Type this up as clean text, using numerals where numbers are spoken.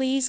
Please